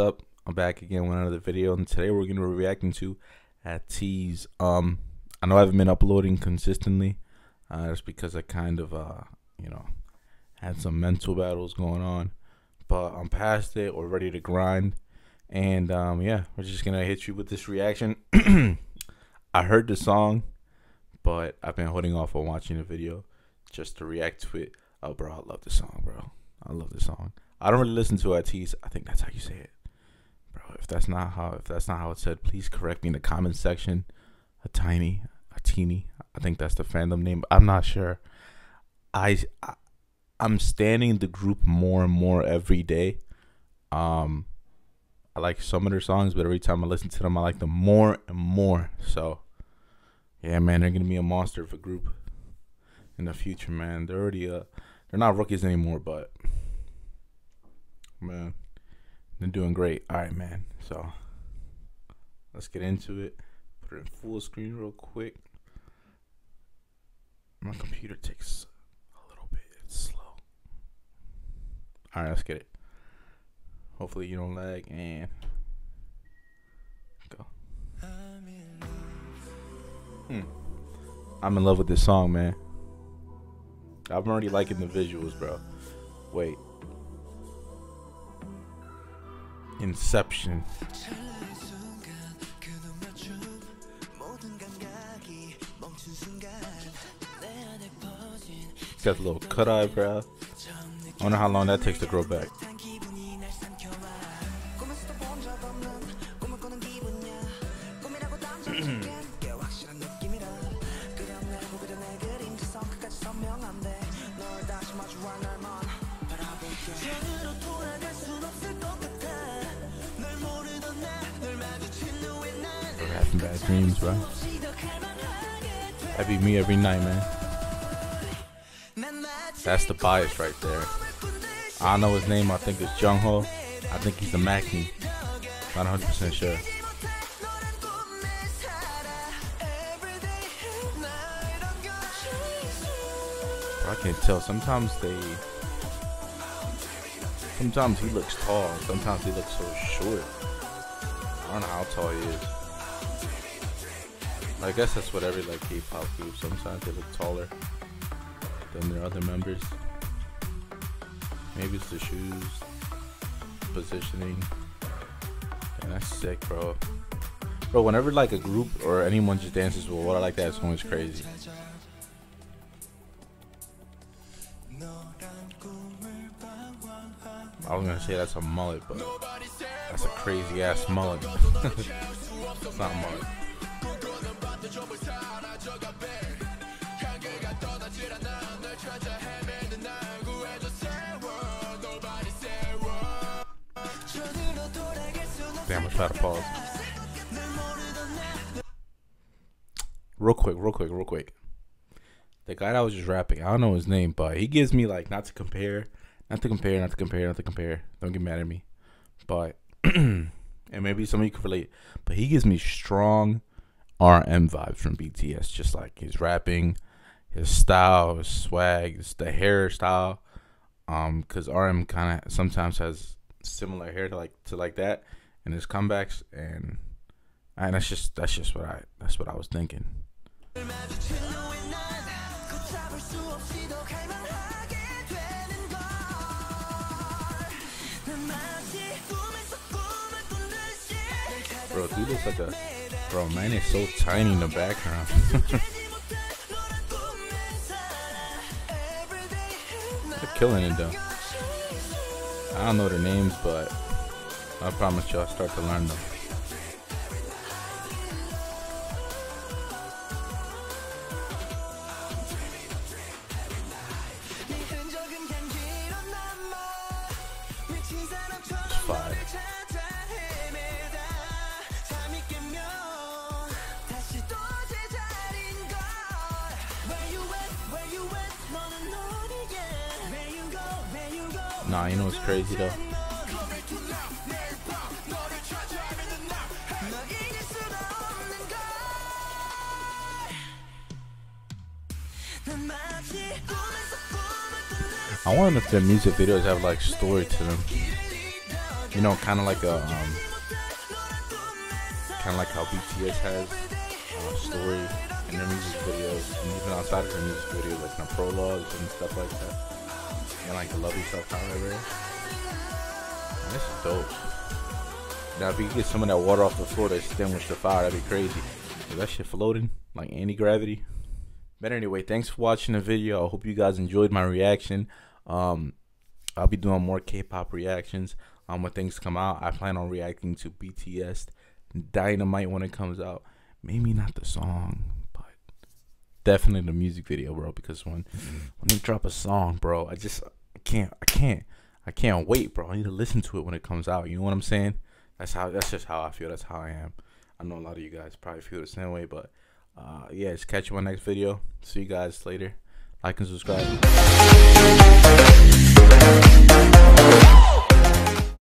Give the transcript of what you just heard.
up? I'm back again with another video, and today we're going to be reacting to ATEEZ. I know I haven't been uploading consistently, that's because I kind of, you know, had some mental battles going on, but I'm past it, we're ready to grind, and yeah, we're just going to hit you with this reaction. I heard the song, but I've been holding off on watching the video just to react to it. Oh, bro, I love this song, bro. I love this song. I don't really listen to ATEEZ. I think that's how you say it, bro. If that's not how it's said, please correct me in the comment section. A teeny. I think that's the fandom name. I'm not sure. I'm standing the group more and more every day. I like some of their songs, but every time I listen to them, I like them more and more. So, yeah, man, they're gonna be a monster of a group in the future, man. They're already they're not rookies anymore, but man, they're doing great. All right, man. So let's get into it. Put it in full screen real quick. My computer takes a little bit. It's slow. All right, let's get it. Hopefully you don't lag and go. I'm in love with this song, man. I'm already liking the visuals, bro. Wait. Inception. He's got a little cut eyebrow. I wonder how long that takes to grow back. Having bad dreams, bro. That'd be me every night, man. That's the bias right there. I don't know his name. I think it's Jungho. I think he's the Mackie. Not 100% sure. I can't tell. Sometimes he looks tall. Sometimes he looks so short. I don't know how tall he is. I guess that's what every like K-pop group. Sometimes they look taller than their other members. Maybe it's the shoes, positioning. And that's sick, bro. Bro, whenever like a group or anyone just dances with water like that, someone's crazy. I was gonna say that's a mullet, but that's a crazy ass mullet. It's not a mullet. Damn, I'm trying to pause. Real quick. The guy that was just rapping, I don't know his name, but he gives me like not to compare. Don't get mad at me. But and maybe some of you can relate. But he gives me strong RM vibes from BTS, just like his rapping, his style, his swag, the hairstyle. Cause RM kind of sometimes has similar hair to like that in his comebacks, and that's just what I was thinking. Bro, dude looks like a bro, man, it's so tiny in the background. They're killing it though. I don't know their names, but I promise you I'll start to learn them. Nah, you know what's crazy though? I wonder if their music videos have like story to them. you know, kind of like a kind of like how BTS has a story in their music videos, and even outside of their music videos, like in the prologues and stuff like that, and like the Love Yourself however. And this is dope. Now if you get some of that water off the floor that extinguished the fire, that'd be crazy. Is that shit floating like anti-gravity? But anyway, thanks for watching the video. I hope you guys enjoyed my reaction. I'll be doing more K-pop reactions when things come out. I plan on reacting to BTS Dynamite when it comes out. Maybe not the song, but definitely the music video, bro. Because when they drop a song, bro, I can't wait, bro. I need to listen to it when it comes out. You know what I'm saying? That's just how I feel. That's how I am. I know a lot of you guys probably feel the same way, but yeah, just catch you in my next video. See you guys later. Like and subscribe.